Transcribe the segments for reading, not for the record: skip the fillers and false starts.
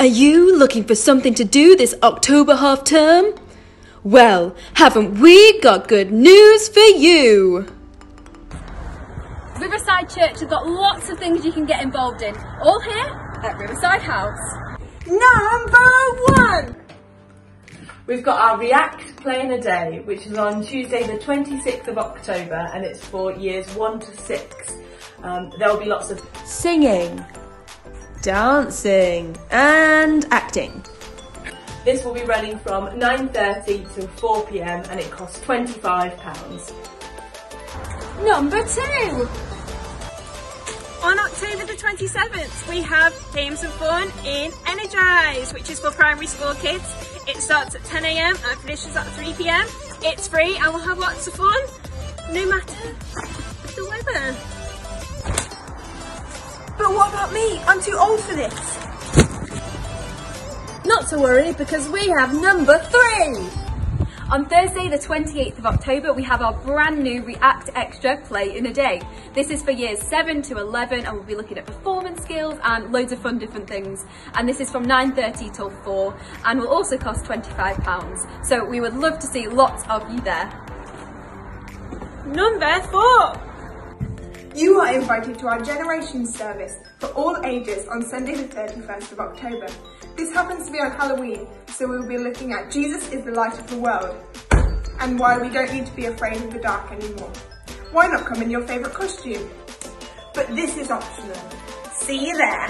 Are you looking for something to do this October half term? Well, haven't we got good news for you? Riverside Church have got lots of things you can get involved in, all here at Riverside House. Number 1! We've got our React Play In A Day, which is on Tuesday the 26th of October, and it's for years 1 to 6. There'll be lots of singing, dancing and acting. This will be running from 9:30 till 4 PM and it costs £25. Number 2! On October the 27th we have Games and Fun in Energize, which is for primary school kids. It starts at 10 AM and finishes at 3 PM. It's free and we'll have lots of fun, no matter the weather. But what about me? I'm too old for this. Not to worry, because we have number 3. On Thursday the 28th of October, we have our brand new ReAct Xtra Play in a Day. This is for years 7 to 11 and we'll be looking at performance skills and loads of fun different things. And this is from 9:30 till 4 and will also cost £25. So we would love to see lots of you there. Number 4. You are invited to our Generations Service for all ages on Sunday the 31st of October. This happens to be on Halloween, so we will be looking at Jesus is the light of the world and why we don't need to be afraid of the dark anymore. Why not come in your favourite costume? But this is optional. See you there!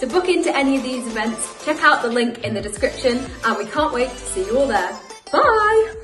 To book into any of these events, check out the link in the description and we can't wait to see you all there. Bye!